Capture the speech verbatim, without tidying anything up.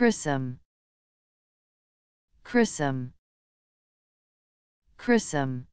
crissum, crissum, crissum.